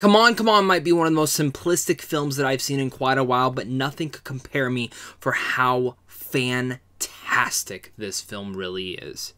C'mon C'mon might be one of the most simplistic films that I've seen in quite a while, but nothing could compare me for how fantastic this film really is.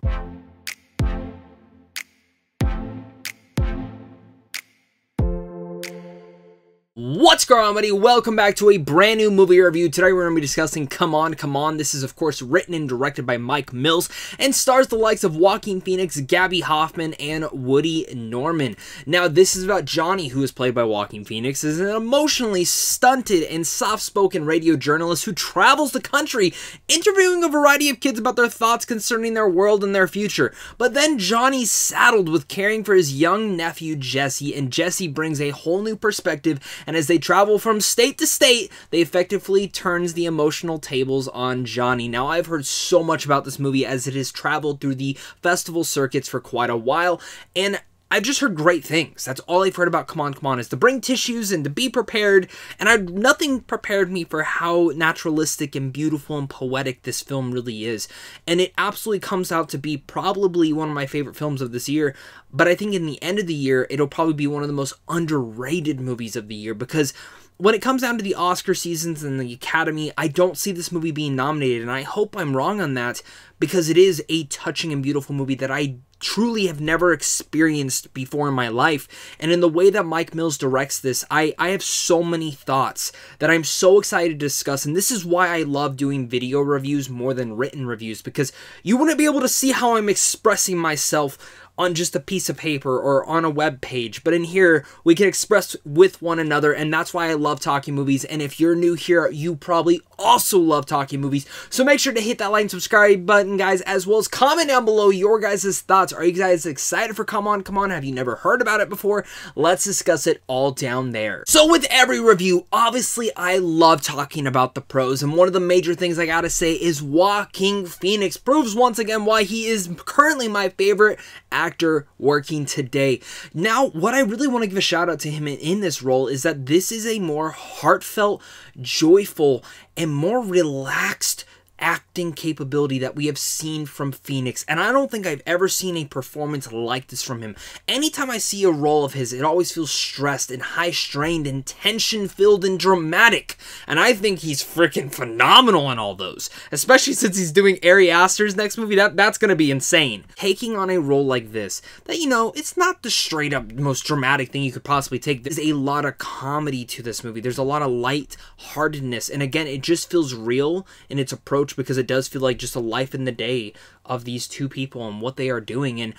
What's going on, buddy? Welcome back to a brand new movie review. Today we're going to be discussing C'mon C'mon. This is, of course, written and directed by Mike Mills and stars the likes of Joaquin Phoenix, Gaby Hoffmann, and Woody Norman. Now, this is about Johnny, who is played by Joaquin Phoenix, is an emotionally stunted and soft-spoken radio journalist who travels the country interviewing a variety of kids about their thoughts concerning their world and their future. But then Johnny's saddled with caring for his young nephew, Jesse, and Jesse brings a whole new perspective, and as they travel from state to state, they effectively turns the emotional tables on Johnny. Now, I've heard so much about this movie as it has traveled through the festival circuits for quite a while, and I've just heard great things. That's all I've heard about C'mon C'mon, is to bring tissues and to be prepared, and nothing prepared me for how naturalistic and beautiful and poetic this film really is. And it absolutely comes out to be probably one of my favorite films of this year, but I think in the end of the year, it'll probably be one of the most underrated movies of the year, because when it comes down to the Oscar seasons and the Academy, I don't see this movie being nominated, and I hope I'm wrong on that, because it is a touching and beautiful movie that I truly have never experienced before in my life. And in the way that Mike Mills directs this, I have so many thoughts that I'm so excited to discuss, and this is why I love doing video reviews more than written reviews, because you wouldn't be able to see how I'm expressing myself on just a piece of paper or on a web page, but in here we can express with one another, and that's why I love talking movies. And if you're new here, you probably also love talking movies, so make sure to hit that like and subscribe button, guys, as well as comment down below your guys' thoughts. Are you guys excited for C'mon C'mon? Have you never heard about it before? Let's discuss it all down there. So with every review, obviously I love talking about the pros, and one of the major things I gotta say is Joaquin Phoenix proves once again why he is currently my favorite actor working today. Now, what I really want to give a shout out to him in this role is that this is a more heartfelt, joyful, and more relaxed acting capability that we have seen from Phoenix, and I don't think I've ever seen a performance like this from him. Anytime I see a role of his, it always feels stressed and high-strained and tension-filled and dramatic, and I think he's freaking phenomenal in all those, especially since he's doing Ari Aster's next movie. That's gonna be insane. Taking on a role like this, that, you know, it's not the straight-up most dramatic thing you could possibly take. There's a lot of comedy to this movie. There's a lot of light-heartedness, and again, it just feels real in its approach, because it does feel like just a life in the day of these two people and what they are doing. And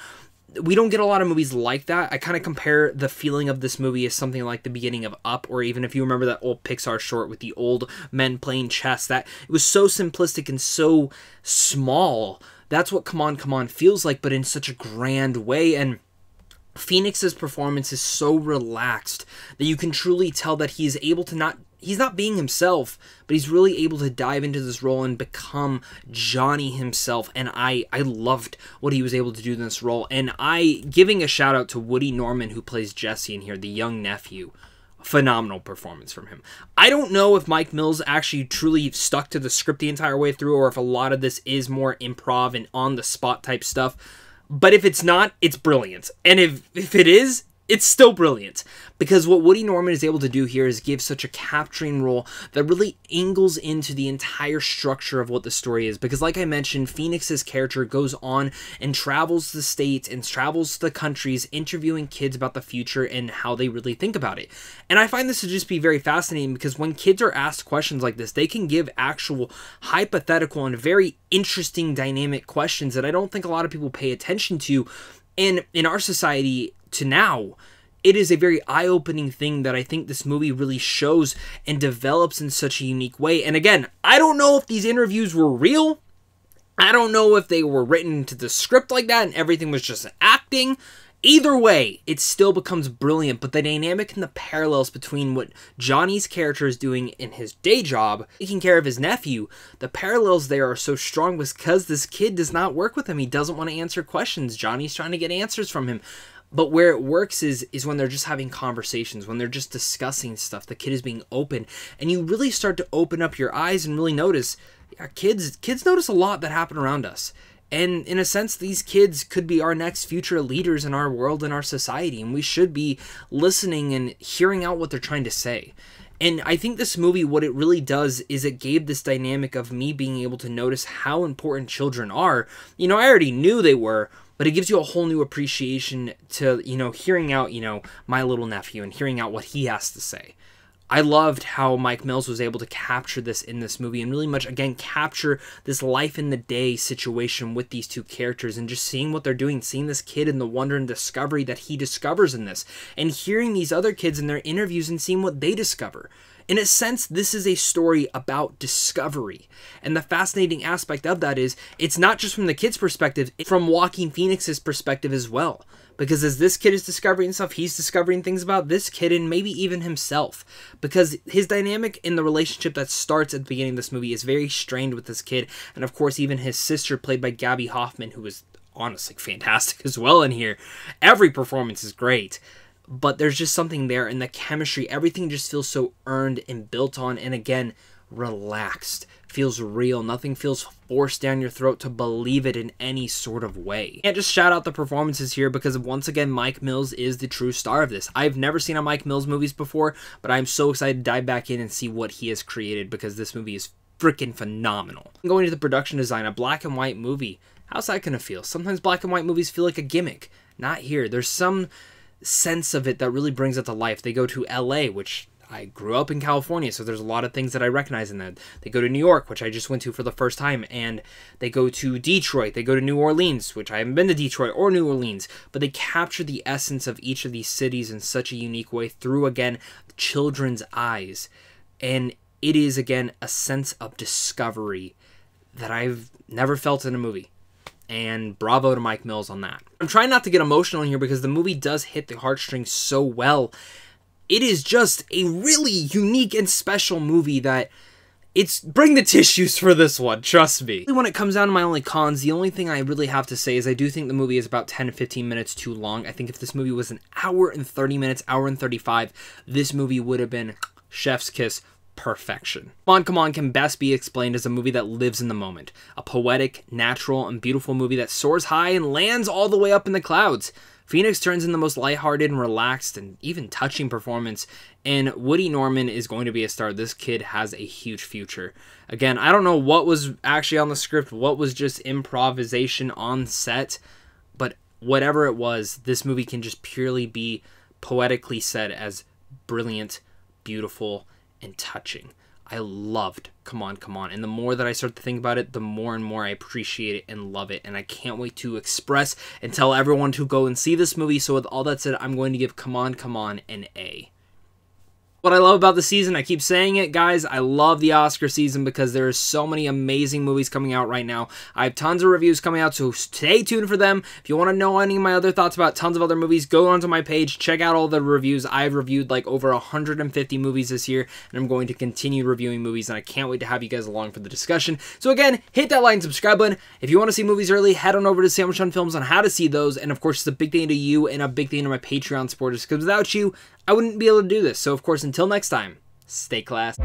we don't get a lot of movies like that. I kind of compare the feeling of this movie as something like the beginning of Up, or even if you remember that old Pixar short with the old men playing chess, that it was so simplistic and so small. That's what C'mon C'mon feels like, but in such a grand way. And Phoenix's performance is so relaxed that you can truly tell that he is able to he's not being himself, but he's really able to dive into this role and become Johnny himself. And I loved what he was able to do in this role. And giving a shout out to Woody Norman, who plays Jesse in here, the young nephew. Phenomenal performance from him. I don't know if Mike Mills actually truly stuck to the script the entire way through, or if a lot of this is more improv and on the spot type stuff. But if it's not, it's brilliant. And if it is, it's still brilliant, because what Woody Norman is able to do here is give such a capturing role that really angles into the entire structure of what the story is. Because like I mentioned, Phoenix's character goes on and travels the states and travels the countries interviewing kids about the future and how they really think about it. And I find this to just be very fascinating, because when kids are asked questions like this, they can give actual hypothetical and very interesting dynamic questions that I don't think a lot of people pay attention to. And in our society to now, it is a very eye-opening thing that I think this movie really shows and develops in such a unique way. And again, I don't know if these interviews were real. I don't know if they were written to the script like that and everything was just acting. Either way, it still becomes brilliant, but the dynamic and the parallels between what Johnny's character is doing in his day job, taking care of his nephew, the parallels there are so strong, because this kid does not work with him. He doesn't want to answer questions. Johnny's trying to get answers from him. But where it works is when they're just having conversations, when they're just discussing stuff. The kid is being open, and you really start to open up your eyes and really notice, yeah, kids notice a lot that happen around us. And in a sense, these kids could be our next future leaders in our world and our society, and we should be listening and hearing out what they're trying to say. And I think this movie, what it really does is it gave this dynamic of me being able to notice how important children are. You know, I already knew they were, but it gives you a whole new appreciation to, you know, hearing out, you know, my little nephew and hearing out what he has to say. I loved how Mike Mills was able to capture this in this movie and really much, again, capture this life in the day situation with these two characters and just seeing what they're doing, seeing this kid and the wonder and discovery that he discovers in this and hearing these other kids in their interviews and seeing what they discover. In a sense, this is a story about discovery. And the fascinating aspect of that is it's not just from the kid's perspective, it's from Joaquin Phoenix's perspective as well. Because as this kid is discovering stuff, he's discovering things about this kid and maybe even himself. Because his dynamic in the relationship that starts at the beginning of this movie is very strained with this kid. And of course, even his sister, played by Gaby Hoffmann, who was honestly fantastic as well in here. Every performance is great. But there's just something there, and the chemistry, everything just feels so earned and built on, and again, relaxed. Feels real. Nothing feels forced down your throat to believe it in any sort of way. Can't just shout out the performances here because once again, Mike Mills is the true star of this. I've never seen a Mike Mills movies before, but I'm so excited to dive back in and see what he has created because this movie is freaking phenomenal. Going to the production design, a black and white movie. How's that gonna feel? Sometimes black and white movies feel like a gimmick. Not here. There's some sense of it that really brings it to life. They go to LA, which I grew up in California, so there's a lot of things that I recognize in that. They go to New York, which I just went to for the first time, and they go to Detroit. They go to New Orleans, which I haven't been to Detroit or New Orleans, but they capture the essence of each of these cities in such a unique way through, again, children's eyes. And it is, again, a sense of discovery that I've never felt in a movie. And bravo to Mike Mills on that. I'm trying not to get emotional in here because the movie does hit the heartstrings so well. It is just a really unique and special movie that it's bring the tissues for this one, trust me. When it comes down to my only cons, the only thing I really have to say is I do think the movie is about 10 to 15 minutes too long. I think if this movie was an hour and 30 minutes, hour and 35, this movie would have been chef's kiss. Perfection. C'mon C'mon can best be explained as a movie that lives in the moment. A poetic, natural, and beautiful movie that soars high and lands all the way up in the clouds. Phoenix turns in the most lighthearted and relaxed and even touching performance, and Woody Norman is going to be a star. This kid has a huge future. Again, I don't know what was actually on the script, what was just improvisation on set, but whatever it was, this movie can just purely be poetically said as brilliant, beautiful, and touching. I loved C'mon C'mon, and the more that I start to think about it, the more and more I appreciate it and love it, and I can't wait to express and tell everyone to go and see this movie. So with all that said, I'm going to give C'mon C'mon an A. What I love about the season, I keep saying it, guys, I love the Oscar season because there are so many amazing movies coming out right now. I have tons of reviews coming out, so stay tuned for them. If you want to know any of my other thoughts about tons of other movies, go onto my page, check out all the reviews. I've reviewed like over 150 movies this year, and I'm going to continue reviewing movies, and I can't wait to have you guys along for the discussion. So again, hit that like and subscribe button. If you want to see movies early, head on over to Sandwich on Films on how to see those, and of course, it's a big thing to you and a big thing to my Patreon supporters, because without you, I wouldn't be able to do this. So of course, until next time, stay classy.